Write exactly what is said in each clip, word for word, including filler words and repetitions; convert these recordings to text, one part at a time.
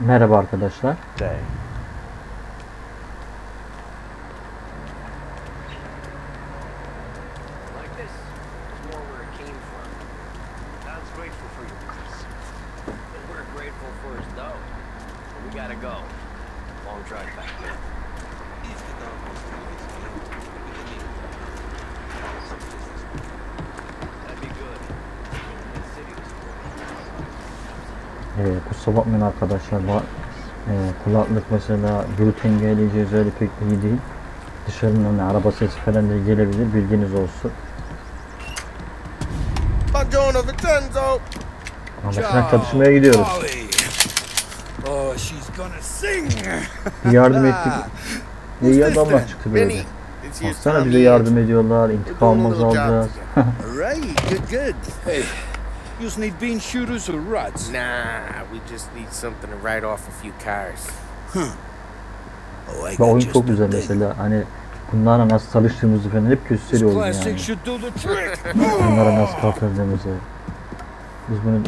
Merhaba arkadaşlar. Bakmayın arkadaşlar, bak, e, kulaklık mesela gürültü engelleyici özelliği pek iyi değil. Dışarıdan araba sesi falan da gelebilir, bilginiz olsun. Anlaşılan çatışmaya gidiyoruz. Bir yardım ettik. İyi adamlar çıktı böyle. Baksana, bize yardım ediyorlar, intikamımızı alacağız. You just need bean shooters or ruts? Nah, we just need something to write off a few cars. Huh. Oh, I got just the thing. Mesela hani bunlara nasıl çalıştığımızı falan hep gösteriyor yani. Bunlara nasıl kalkardığımızı. Biz bunu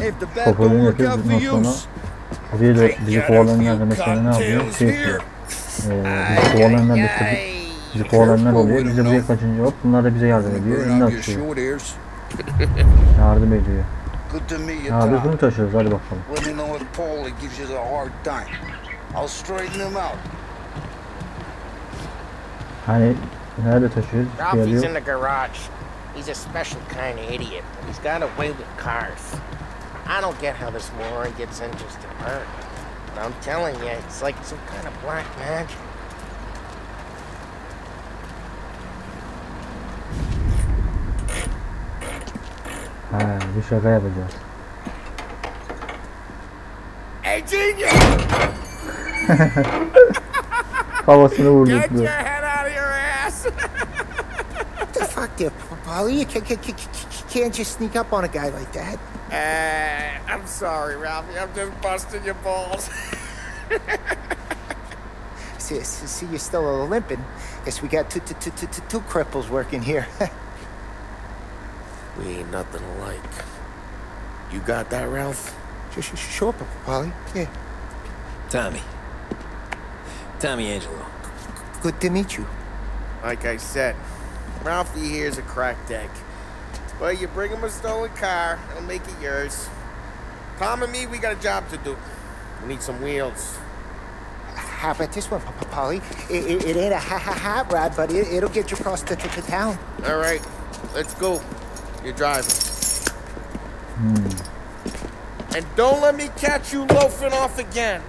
kovalarını yapıyoruz. Bundan sonra oraya da bizi kovalarından mesela ne yapıyor? Şey yapıyor. Ee, bizi kovalarından mesela bizi kovalarından oluyor. Bize buraya kaçınca hop bunlar da bize yardım ediyor. İndi atıyor. Yardım ediyor. Ya biz bunu taşıyoruz, hadi bakalım. Hani nerede taşıyoruz? Ralphie's in the garage. He's a special kind of idiot. He's got away with cars. I don't get how this moron gets into his apartment. But I'm telling you, it's like some kind of black magic. Ha, bir şaka yapacağız. Havasını vurdu. Get your head out of your ass. What the fuck, dude? Paulie, you can't just sneak up on a guy like that. Uh, I'm sorry, Ralphie. I'm just busting your balls. see, see, you're still limping. Guess we got two, two, two, two, two cripples working here. We ain't nothing alike. You got that, Ralph? Sure, Paulie. Yeah. Tommy. Tommy Angelo. Good to meet you. Like I said, Ralphie here's a crack deck. Well, you bring him a stolen car, he'll make it yours. Tom and me, we got a job to do. We need some wheels. How about this one, Paulie? It, it, it ain't a hot rod, but it, it'll get you across to, to, to town. All right, let's go. You're driving. Hmm. And don't let me catch you loafing off again.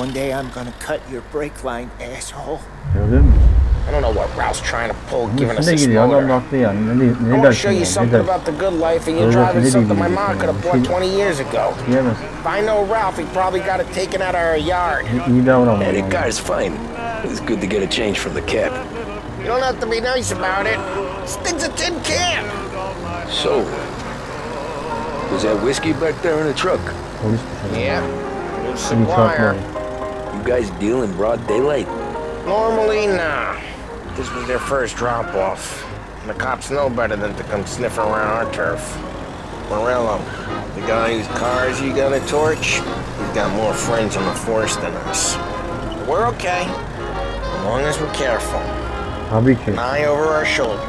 One day I'm gonna cut your brake line, asshole. I don't know what Ralph's trying to pull, giving us this motor. I want to show you something about the good life, and you're driving something my mom could have bought twenty years ago. If I know Ralph, he probably got it taken out of our yard. Hey, the car's fine. It's good to get a change from the cap. You don't have to be nice about it. This thing's a tin can. So, was that whiskey back there in the truck? Yeah, new supplier. You guys deal in broad daylight? Normally, nah. This was their first drop-off. The cops know better than to come sniffing around our turf. Morello, the guy whose cars you got a torch, he's got more friends in the force than us. We're okay. As long as we're careful. I'll be careful. An eye over our shoulder.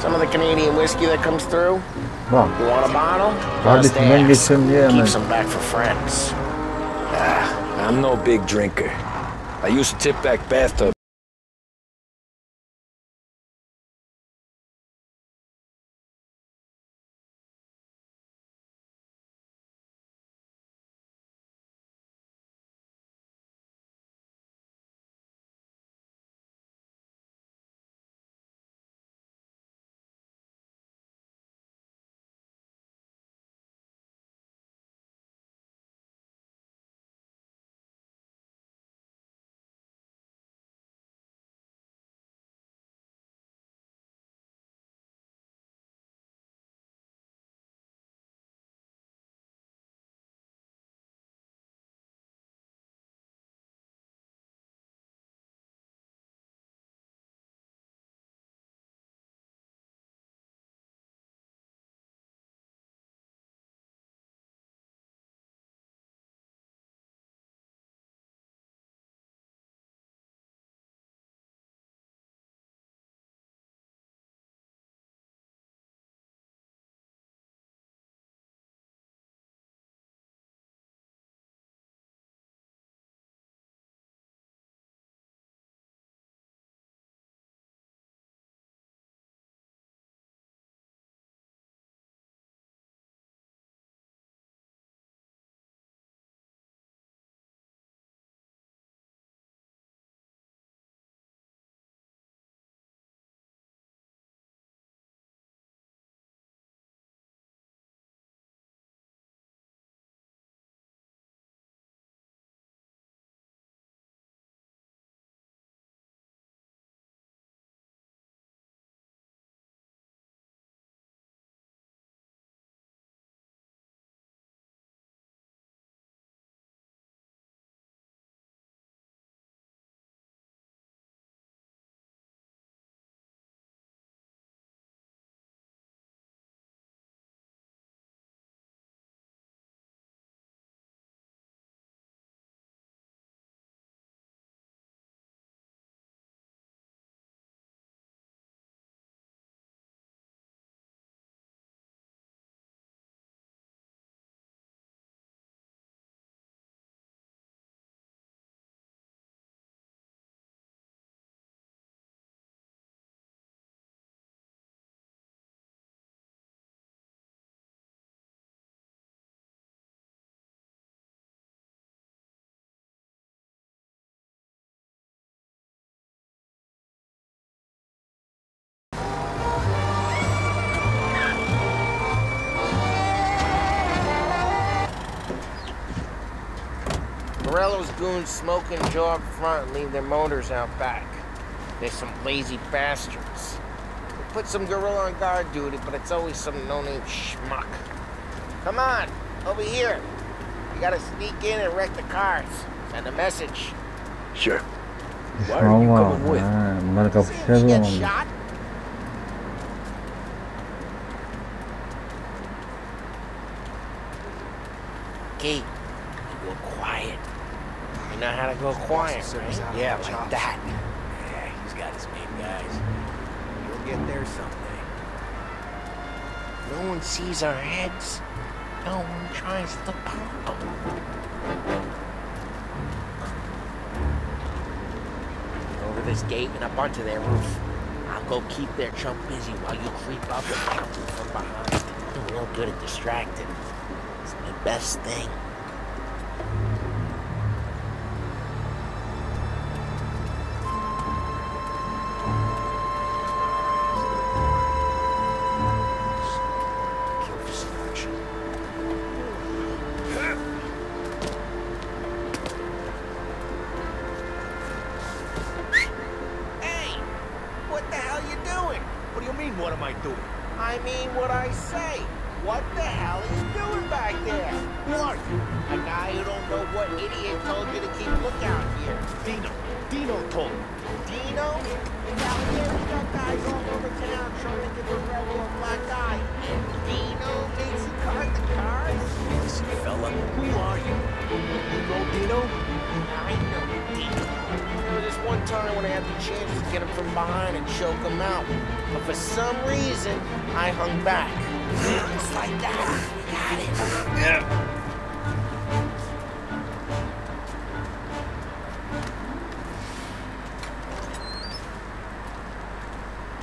Some of the Canadian whiskey that comes through. Wow. You want a bottle? Just ask. Keeps them back for friends. Ah, I'm no big drinker. I used to tip back bathtub. Morello's goons smoke and jaw up front and leave their motors out back. They're some lazy bastards. We put some gorilla on guard duty, but it's always some no-name schmuck. Come on, over here. You gotta sneak in and wreck the cars. Send a message. Sure. What are you going with? Did you get shot? Kate, you go quiet. You know how to go quiet, right? Yeah, like that. Yeah, he's got his main guys. You'll get there someday. No one sees our heads. No one tries to pop them. Over this gate and up onto their roof. I'll go keep their chump busy while you creep up and pop them from behind. You're real good at distracting. Best thing. Hey! What the hell you doing? What do you mean, what am I doing? I mean what I say. What the hell are you doing back there? Who are you? A guy who don't know what idiot told you to keep lookout here. Dino. Dino told me. Dino? Down there we got guys all over town trying to give a rebel a black eye. Dino makes a car the cars? Listen, fella, who are you? You know Dino? I know Dino. There was this one time when I had the chance to get him from behind and choke him out. But for some reason, I hung back. Just like that. We got it. Yeah.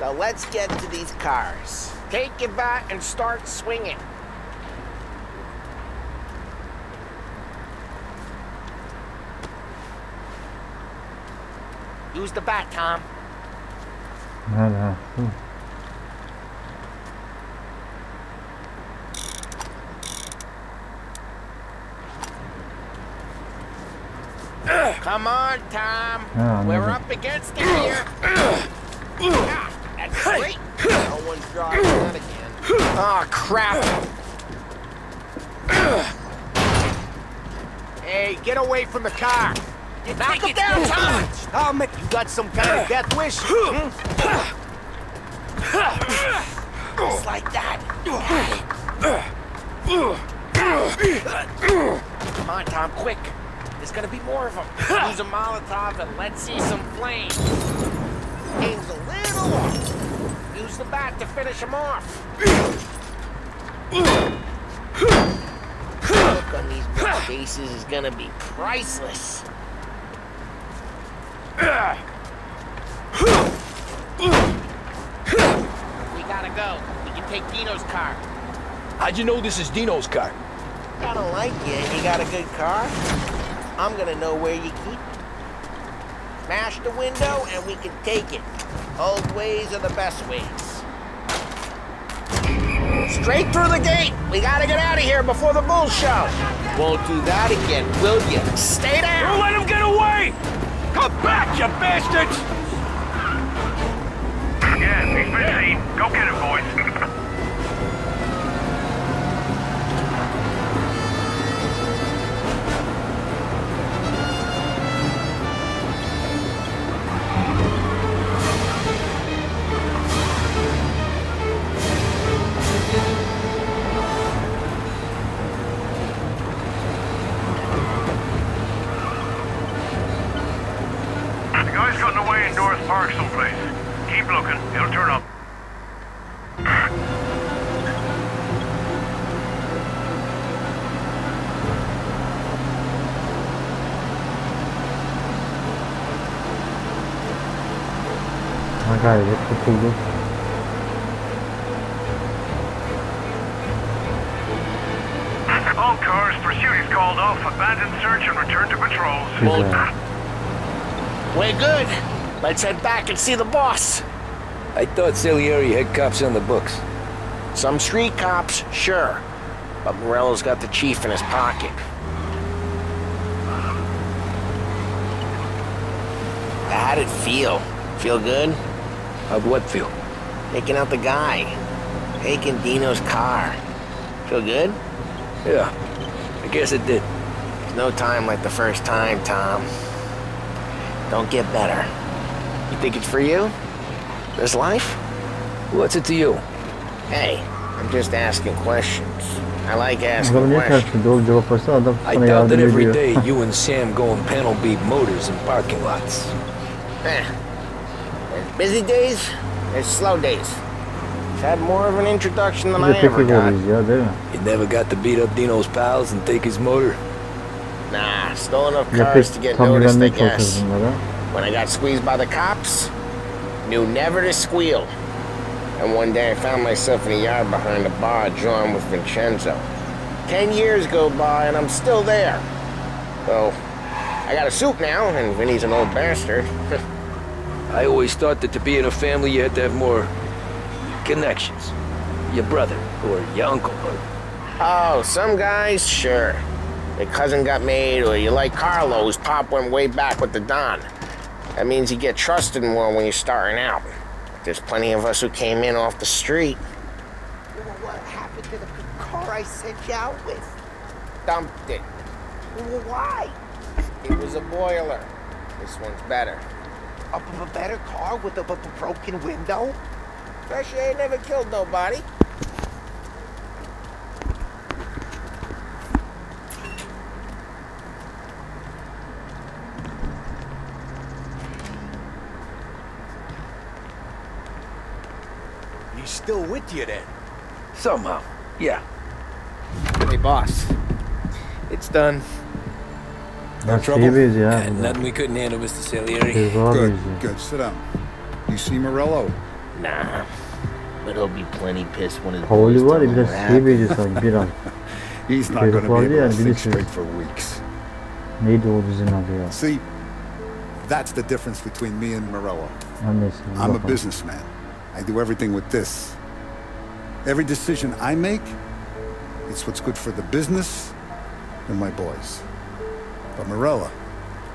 Now let's get to these cars. Take your bat and start swinging. Use the bat, Tom. No, no. Hmm. Come on, Tom. Oh, We're maybe. up against it here. Yeah, that's great. No one's drawing that again. Oh, crap. Hey, get away from the car. You knock him down, Tom. I'll make you got some kind of death wish. Just like that. Come on, Tom, quick. There's gonna be more of them. Use a Molotov and let's see some flame. Aim's a little off. Use the bat to finish him off. The look on these faces is gonna be priceless. We gotta go. We can take Dino's car. How'd you know this is Dino's car? I don't like it. You got a good car? I'm gonna know where you keep it. Smash the window and we can take it. Old ways are the best ways. Straight through the gate! We gotta get out of here before the bulls show! Won't do that again, will you? Stay down! Don't let him get away! Come back, you bastards! Yeah, he's been seen. Go get him, boys. Cara, já ficou tudo. All cars, pursuit is called off. Abandon search and return to patrols. We're good. Let's head back and see the boss. I thought Salieri had cops on the books. Some street cops, sure. But Morello's got the chief in his pocket. How'd it feel? Feel good? How'd what feel? Taking out the guy. Taking Dino's car. Feel good? Yeah, I guess it did. There's no time like the first time, Tom. Don't get better. You think it's for you? This life? What's it to you? Hey, I'm just asking questions. I like asking questions. I doubt that every day you and Sam go and panel beat motors in parking lots. Eh. There's busy days, there's slow days. It's had more of an introduction than I ever got. You never got to beat up Dino's pals and take his motor? Nah, stole enough cars to get noticed, I guess. When I got squeezed by the cops, knew never to squeal. And one day I found myself in a yard behind a bar joined with Vincenzo. Ten years go by and I'm still there. So, I got a suit now and Vinny's an old bastard. I always thought that to be in a family you had to have more connections. Your brother or your uncle. Or... Oh, some guys, sure. Your cousin got made or you like Carlo whose pop went way back with the Don. That means you get trusted more when you're starting out. There's plenty of us who came in off the street. You know what happened to the car I sent you out with? Dumped it. Well, why? It was a boiler. This one's better. Up of a better car with a b b broken window? Especially ain't never killed nobody. Still with you then? Somehow, yeah. Hey boss, it's done. No trouble? Yeah, and nothing we couldn't handle, Mister Salieri. Good, good, sit down. You see Morello? Nah, but he'll be plenty pissed when his boys don't. He's not going to be able to think straight for weeks. See, that's the difference between me and Morello. I'm a businessman. I do everything with this. Every decision I make, it's what's good for the business and my boys. But Morello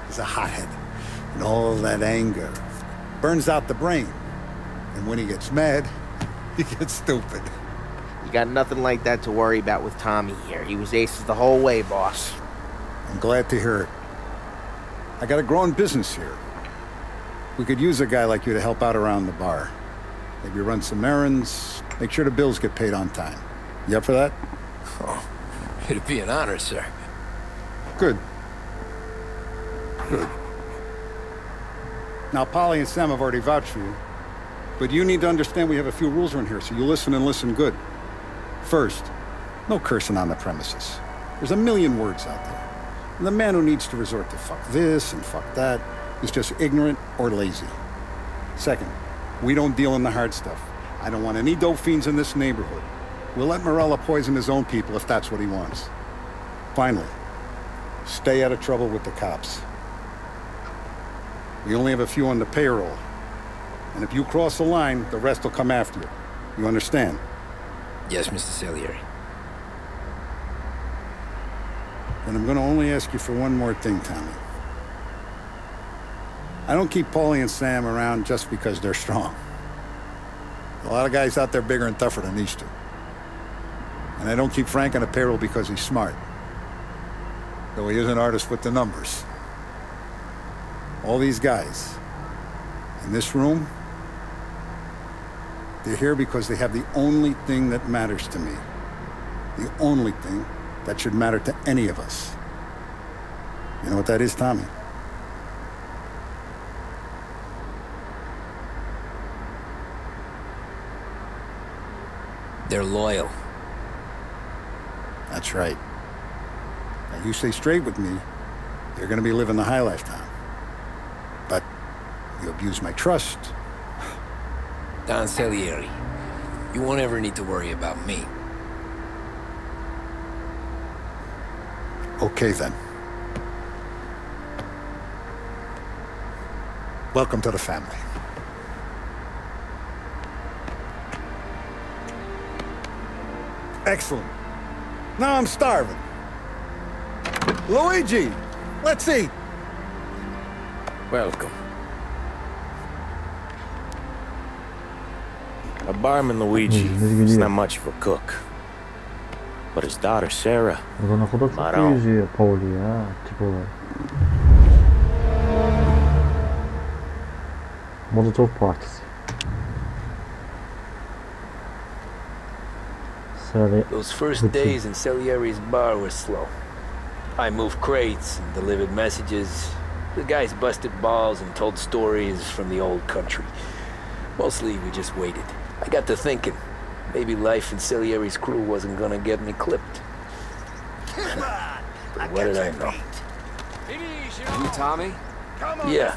is a hothead, and all that anger burns out the brain. And when he gets mad, he gets stupid. You got nothing like that to worry about with Tommy here. He was aces the whole way, boss. I'm glad to hear it. I got a growing business here. We could use a guy like you to help out around the bar. Maybe run some errands, make sure the bills get paid on time. You up for that? Oh, it'd be an honor, sir. Good. Good. Now, Paulie and Sam have already vouched for you, but you need to understand we have a few rules around here, so you listen and listen good. First, no cursing on the premises. There's a million words out there. And the man who needs to resort to fuck this and fuck that is just ignorant or lazy. Second, we don't deal in the hard stuff. I don't want any dope fiends in this neighborhood. We'll let Morello poison his own people if that's what he wants. Finally, stay out of trouble with the cops. We only have a few on the payroll. And if you cross the line, the rest will come after you. You understand? Yes, Mister Salieri. And I'm going to only ask you for one more thing, Tommy. I don't keep Paulie and Sam around just because they're strong. A lot of guys out there bigger and tougher than these two. And I don't keep Frank on the payroll because he's smart. Though he is an artist with the numbers. All these guys in this room, they're here because they have the only thing that matters to me. The only thing that should matter to any of us. You know what that is, Tommy? They're loyal. That's right. Now you stay straight with me, you're gonna be living the high lifetime. But you abuse my trust. Don Salieri, you won't ever need to worry about me. Okay then. Welcome to the family. Excellent. Now I'm starving. Luigi, let's eat. Welcome. A barman, Luigi, is not much of a cook. But his daughter, Sarah, not on. Paulie, ah, tipo... Molotov parties. Those first days in Salieri's bar were slow. I moved crates and delivered messages. The guys busted balls and told stories from the old country. Mostly we just waited. I got to thinking, maybe life in Salieri's crew wasn't gonna get me clipped. Come on, but what did I know? You Tommy? Yeah.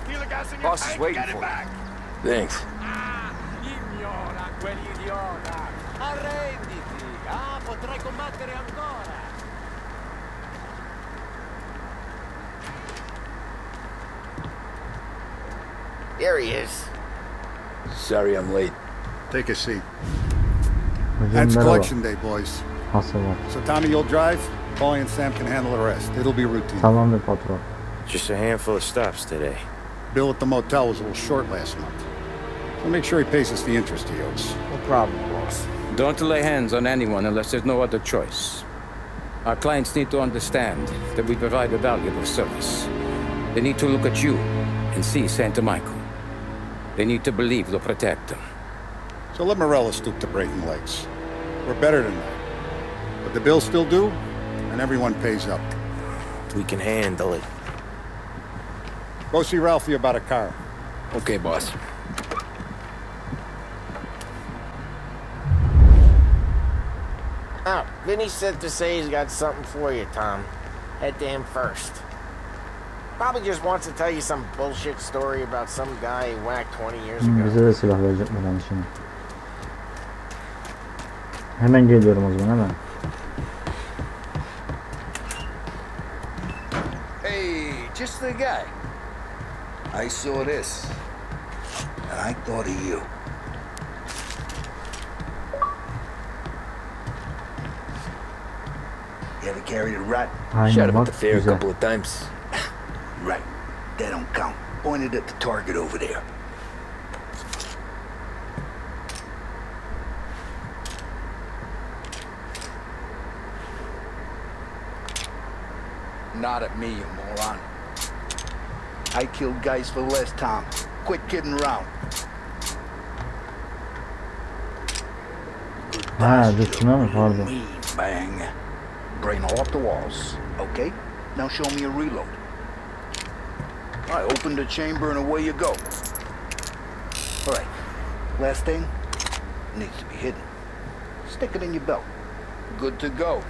Boss is waiting for you. Thanks. There he is. Sorry I'm late. Take a seat. That's collection day, boys. So Tommy, you'll drive. Paulie and Sam can handle the rest. It'll be routine. Just a handful of stops today. Bill at the motel was a little short last month. So make sure he pays us the interest he owes. No problem, boss. Don't lay hands on anyone unless there's no other choice. Our clients need to understand that we provide a valuable service. They need to look at you and see Santa Michael. They need to believe they'll protect them. So let Morello stoop to breaking legs. We're better than that. But the bills still due, and everyone pays up. We can handle it. Go see Ralphie about a car. Okay, boss. Oh, Vinny said to say he's got something for you, Tom. Head to him first. Probably just wants to tell you some bullshit story about some guy he whacked twenty years ago. Hemen geliyorum o zaman, hemen. Hey, just the guy. I saw this, and I thought of you. You ever carried a rat? Shot him at the fair a couple of times. Right, that don't count. Pointed at the target over there. Not at me, you moron. I killed guys for less time. Quit kidding around. Ah, just another part of it. Bang. Brain all up the walls. Okay? Now show me a reload. All right, open the chamber and away you go. All right. Last thing needs to be hidden. Stick it in your belt. Good to go.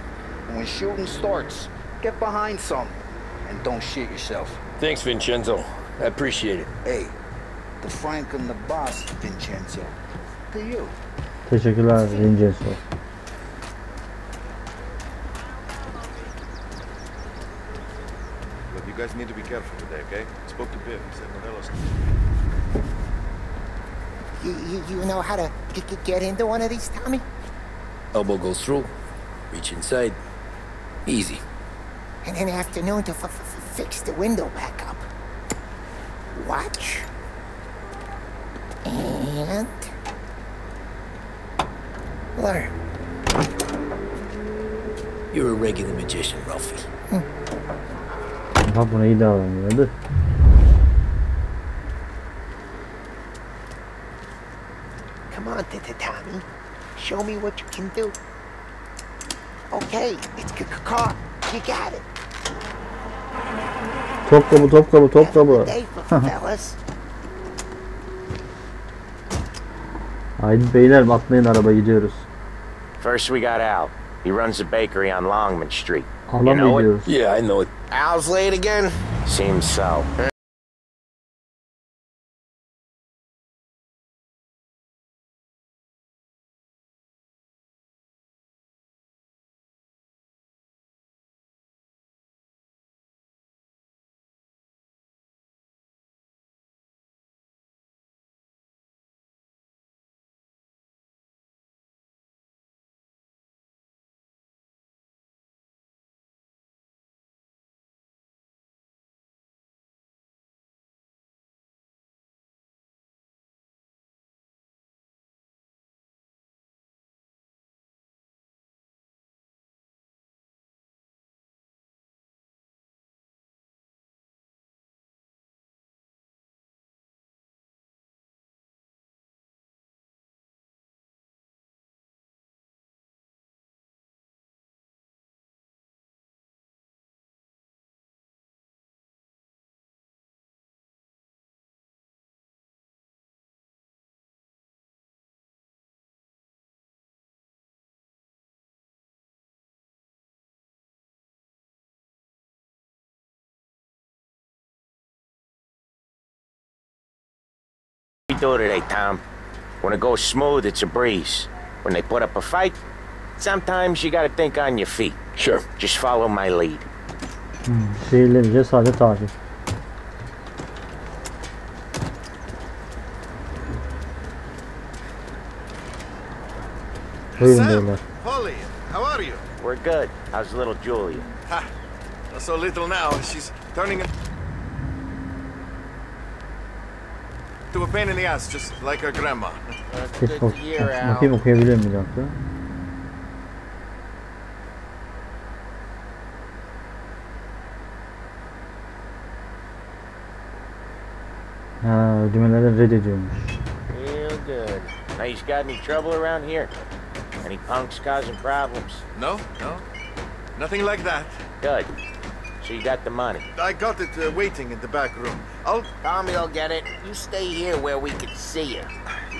When shooting starts, get behind some and don't shit yourself. Thanks, Vincenzo. I appreciate it. Hey, the Frank and the boss, Vincenzo. To you. Teşekkürler, Vincenzo. Look, you guys need to be careful today, okay? I spoke to Bill. He said Morello's. You, you, you know how to get, get into one of these, Tommy? Elbow goes through. Reach inside. Easy. And in the afternoon to f f fix the window back up. Watch. And... learn. You're a regular magician, Ralphie. Bak buna iyi davranıyordu. Come on, Tommy. Show me what you can do. Okay, it's caught. You got it. Top kapı, top kapı, top kapı. Haydi beyler, atlayın araba gidiyoruz. First we got Al. He runs a bakery on Longman Street. You know it? Yeah, I know it. Al's late again? Seems so. do today, Tom. When it goes smooth, it's a breeze. When they put up a fight, sometimes you gotta think on your feet. Sure. Just follow my lead. Hmm, she lives just on the target. Sam, Paulie, how are you? We're good. How's little Julia? Ha! So little now. She's turning into a pain in the ass, just like her grandma. That's a good year out. Feel good. Now you got any trouble around here? Any punks causing problems? No, no. Nothing like that. Good. So you got the money? I got it uh, waiting in the back room. I'll... Tommy will get it. You stay here where we can see you.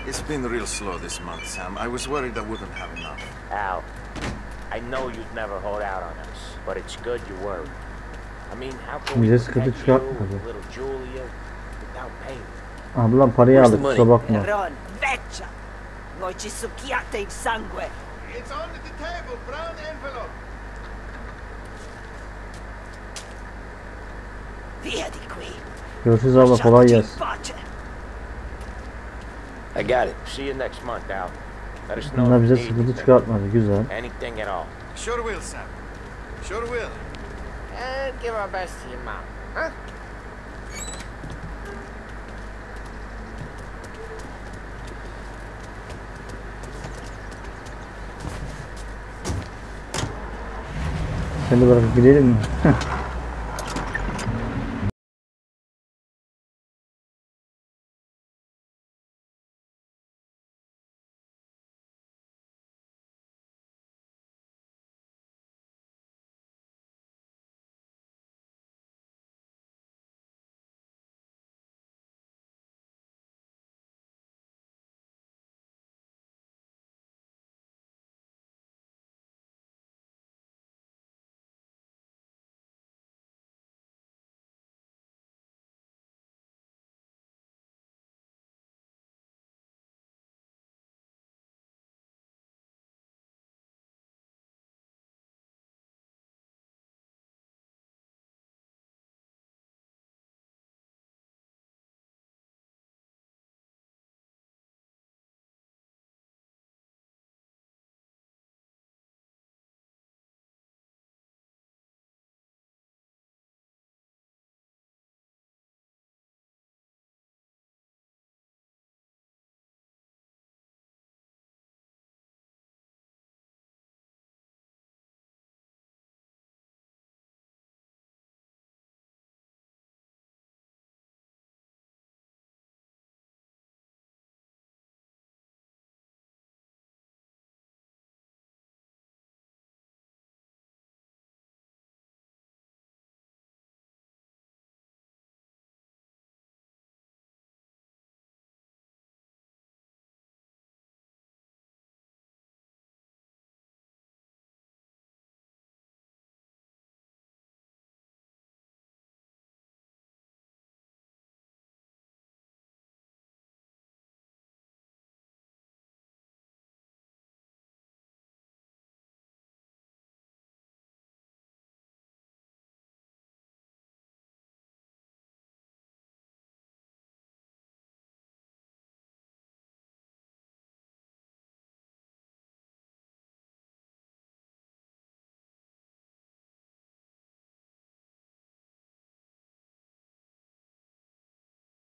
It's been real slow this month, Sam. I was worried I wouldn't have enough. Al, I know you'd never hold out on us, but it's good you worried. I mean, how can we protect you and little Julia without payment? Where's the money? Voi ci succhiate il sangue. It's on the table, brown envelope. Via di qui. I got it. See you next month, Al. Let us know if anything at all. Sure will, Sam. Sure will. And give our best to your mom, huh? Sen de bırakıp gidelim mi?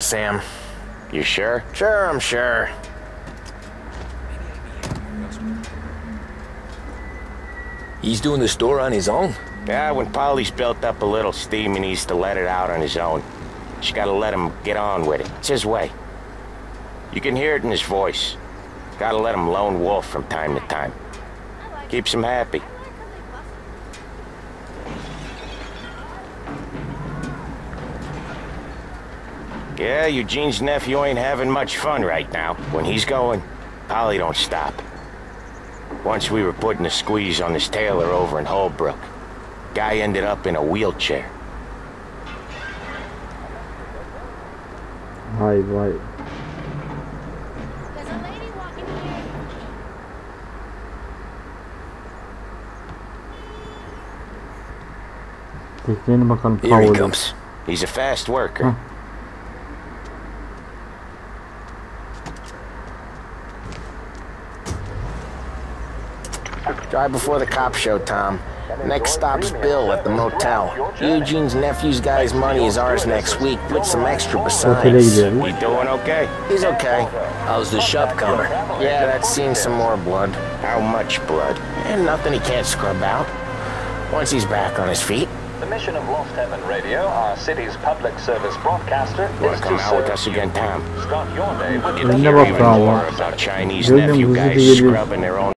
Sam, you sure? Sure, I'm sure. He's doing the store on his own? Yeah, when Paulie's built up a little steam, he needs to let it out on his own. Just gotta let him get on with it. It's his way. You can hear it in his voice. Gotta let him lone wolf from time to time. Keeps him happy. Yeah, Eugene's nephew ain't having much fun right now. When he's going, Paulie don't stop. Once we were putting a squeeze on this tailor over in Holbrook. Guy ended up in a wheelchair. Hi, right. Here he comes. He's a fast worker. Huh. Drive before the cop show, Tom. Next stop's Bill at the motel. Eugene's nephew's got his money is ours next week. Put some extra besides. You doing okay? He's okay. How's the shop cover? Yeah, that's seen some more blood. How much blood? And nothing he can't scrub out. Once he's back on his feet. The mission of Lost Heaven Radio, our city's public service broadcaster, is to out with us again, Tom. Start your day with the hearing about Chinese nephew guys scrubbing their own.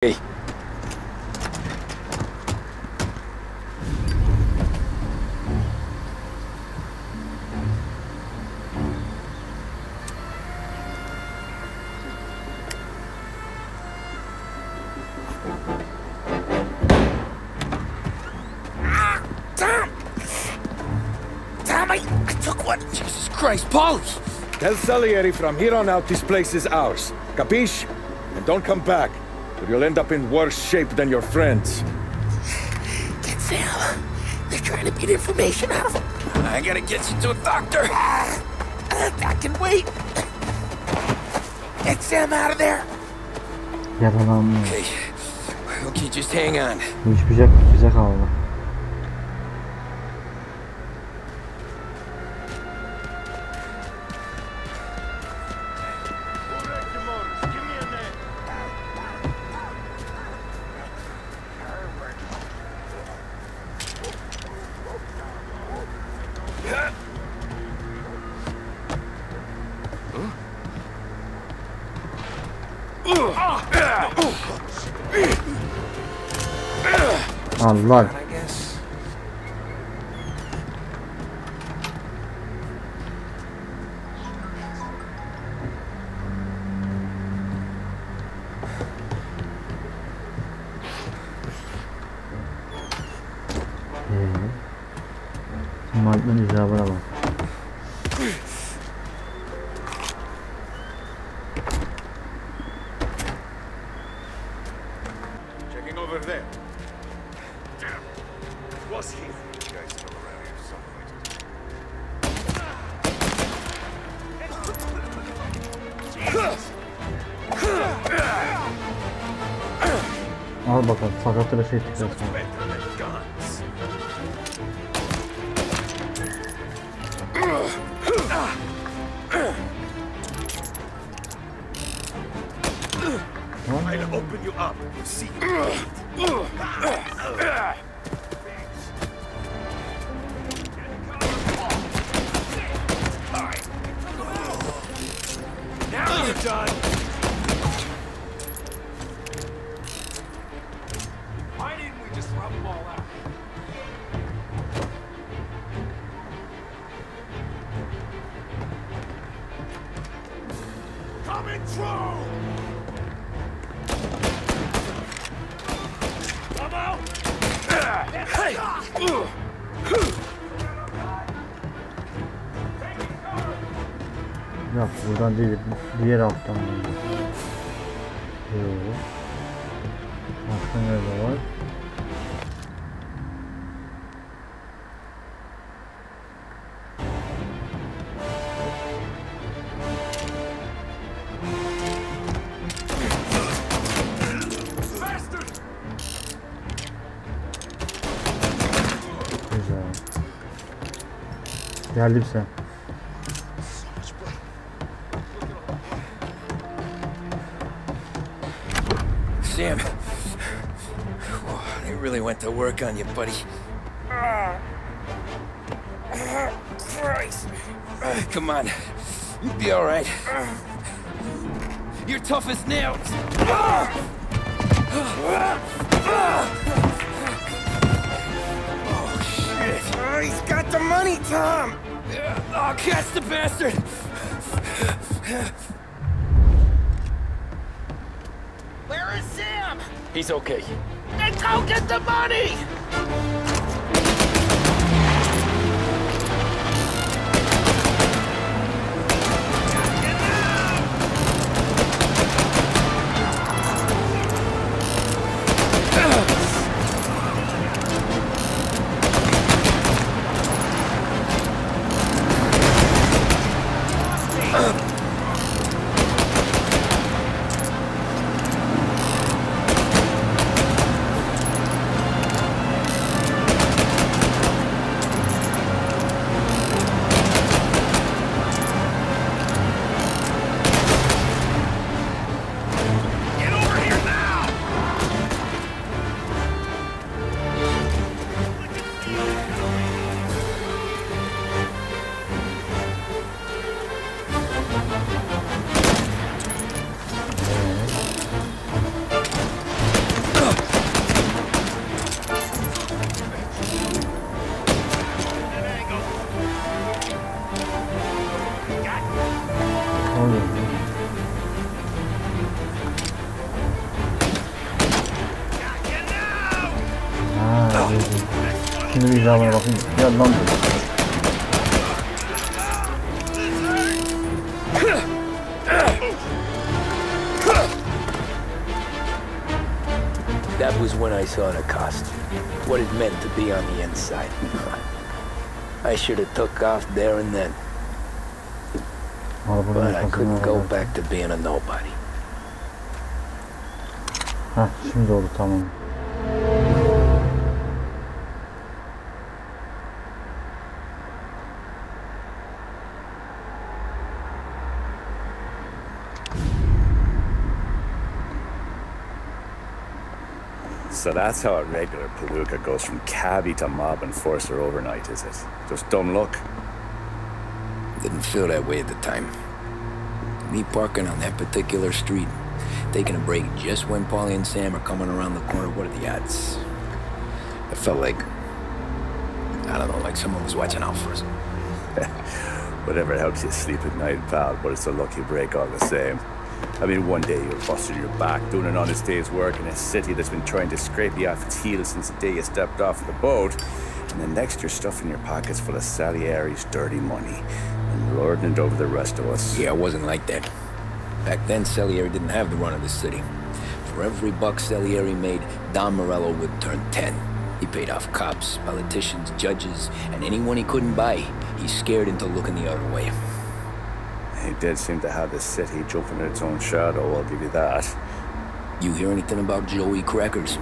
Hey. Ah, Tom! Tommy! I took one! Jesus Christ, Paulie! Tell Salieri from here on out this place is ours. Capiche? And don't come back. But you'll end up in worse shape than your friends. Get Sam. They're trying to beat information out of him. I gotta get you to a doctor. Uh, I can wait. Get Sam out of there. Okay. Okay, just hang on. Oh, lol. I guess. Mal bin ich aber aber. Al bakalım, sakatlara şey tıklasın. Yok buradan değil, diğer alttan değil. Yok. Başka nerede var? Geldim sen. Damn. They really went to work on you, buddy. Christ. Come on. You'll be all right. You're tough as nails. Oh, shit. Oh, he's got the money, Tom. I'll catch the bastard. Where is Sam? He's okay. Then go get the money! Now we're looking at London. That was when I saw the cost, what it meant to be on the inside. I should have took off there and then, but I couldn't go back to being a nobody. Ha, şimdi oldu tamam. So that's how a regular palooka goes from cabbie to mob enforcer overnight, is it? Just dumb luck? Didn't feel that way at the time. Me parking on that particular street, taking a break just when Paulie and Sam are coming around the corner, what are the odds? felt like, I don't know, like someone was watching out for us. Whatever helps you sleep at night, pal, but it's a lucky break all the same. I mean, one day you're busting your back, doing an honest day's work in a city that's been trying to scrape you off its heels since the day you stepped off the boat, and the next you're stuffing your pockets full of Salieri's dirty money and lording it over the rest of us. Yeah, it wasn't like that. Back then, Salieri didn't have the run of the city. For every buck Salieri made, Don Morello would turn ten. He paid off cops, politicians, judges, and anyone he couldn't buy. He scared into looking the other way. He did seem to have the city jumping at its own shadow, I'll give you that. You hear anything about Joey Crackers?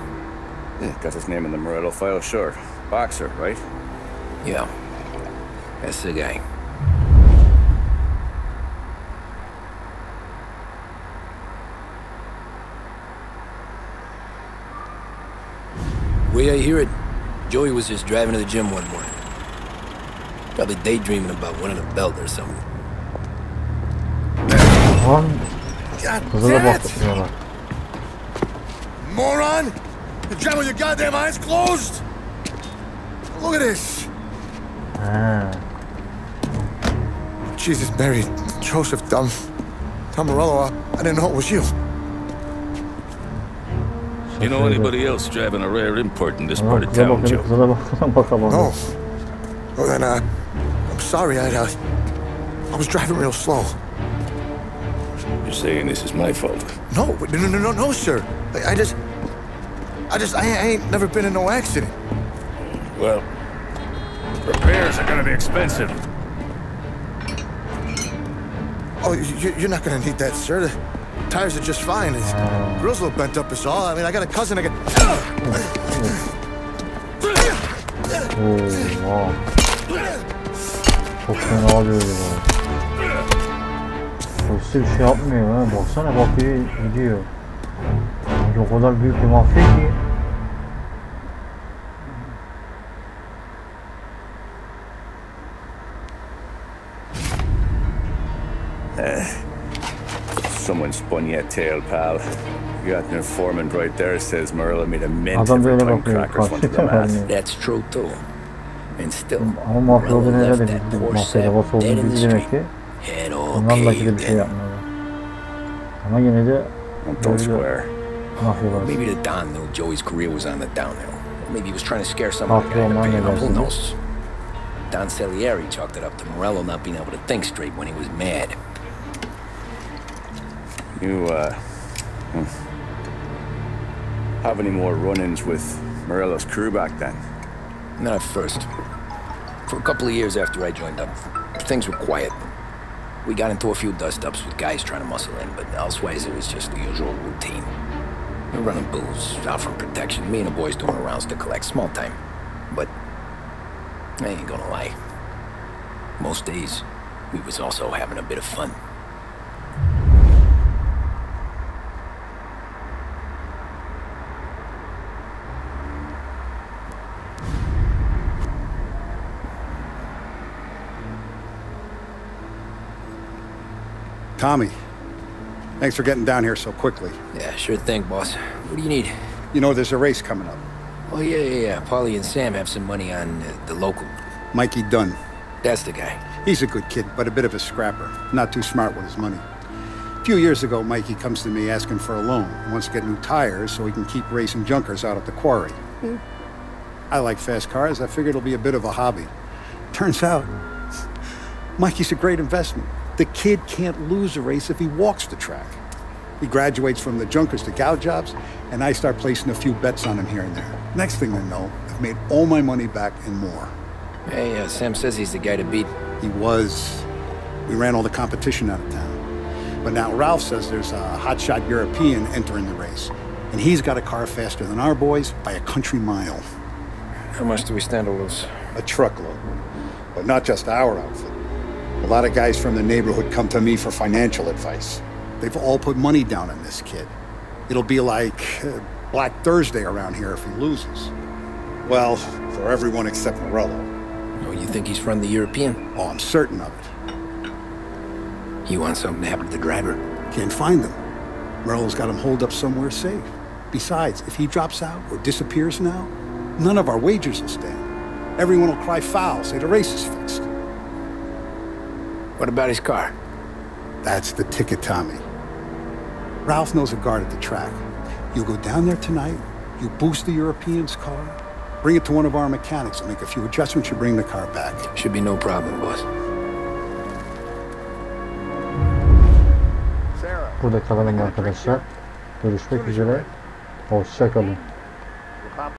Yeah, got his name in the Morello file, sure. Boxer, right? Yeah. That's the guy. The way I hear it, Joey was just driving to the gym one morning. Probably daydreaming about winning a belt or something. Moron! God damn it! Moron! You drive with your goddamn eyes closed! Look at this! Ah. Jesus Mary, Joseph, Tom, Tom Morello, I, I didn't know it was you. You know anybody else driving a rare import in this part of town, Joe? No. Well, then, uh, I'm sorry, I, uh, I was driving real slow. You're saying this is my fault? No, no, no, no, no, sir. I, I just, I just, I, I ain't never been in no accident. Well, repairs are gonna be expensive. Oh, you, you're not gonna need that, sir. Tires are just fine. His grill's a little bent up is all. I mean, I got a cousin I got... Oh, wow. Fucking olha. Você help me, man. Baksana bak bir gidiyor. O kadar büyük bir mafya ki. Someone spun your tail, pal. You got an informant right there, says Morello made a mint every time Crackers went to the mat. That's true, too. And still, Morello left that poor sap dead in the street. Head all caved in. I'm told square. Maybe the Don knew Joey's career was on the downhill. Maybe he was trying to scare someone out of paying up. Who knows? Don Salieri chalked it up to Morello not being able to think straight when he was mad. You, uh, have any more run-ins with Morello's crew back then? Not at first. For a couple of years after I joined up, things were quiet. We got into a few dust-ups with guys trying to muscle in, but elsewise it was just the usual routine. We're running booze, offering protection, me and the boys doing rounds to collect small time. But I ain't gonna lie. Most days, we was also having a bit of fun. Tommy, thanks for getting down here so quickly. Yeah, sure thing, boss. What do you need? You know, there's a race coming up. Oh, yeah, yeah, yeah. Paulie and Sam have some money on uh, the local. Mikey Dunn. That's the guy. He's a good kid, but a bit of a scrapper. Not too smart with his money. A few years ago, Mikey comes to me asking for a loan. He wants to get new tires so he can keep racing junkers out at the quarry. Mm. I like fast cars. I figured it'll be a bit of a hobby. Turns out, Mikey's a great investment. The kid can't lose a race if he walks the track. He graduates from the junkers to gow jobs, and I start placing a few bets on him here and there. Next thing I know, I've made all my money back and more. Hey, uh, Sam says he's the guy to beat. He was. We ran all the competition out of town. But now Ralph says there's a hotshot European entering the race, and he's got a car faster than our boys by a country mile. How much do we stand to lose? A truckload, but not just our outfit. A lot of guys from the neighborhood come to me for financial advice. They've all put money down on this kid. It'll be like uh, Black Thursday around here if he loses. Well, for everyone except Morello. Oh, you think he's from the European? Oh, I'm certain of it. You want something to happen to the driver? Can't find them. Morello's got him holed up somewhere safe. Besides, if he drops out or disappears now, None of our wagers will stand. Everyone will cry foul, say the race is fixed. What about his car? That's the ticket, Tommy. Ralph knows a guard at the track. You go down there tonight, you boost the European's car, bring it to one of our mechanics and make a few adjustments, you bring the car back. Should be no problem, boss. Sarah. Burada kalan arkadaşlar görüşmek üzere. Hoşça kalın.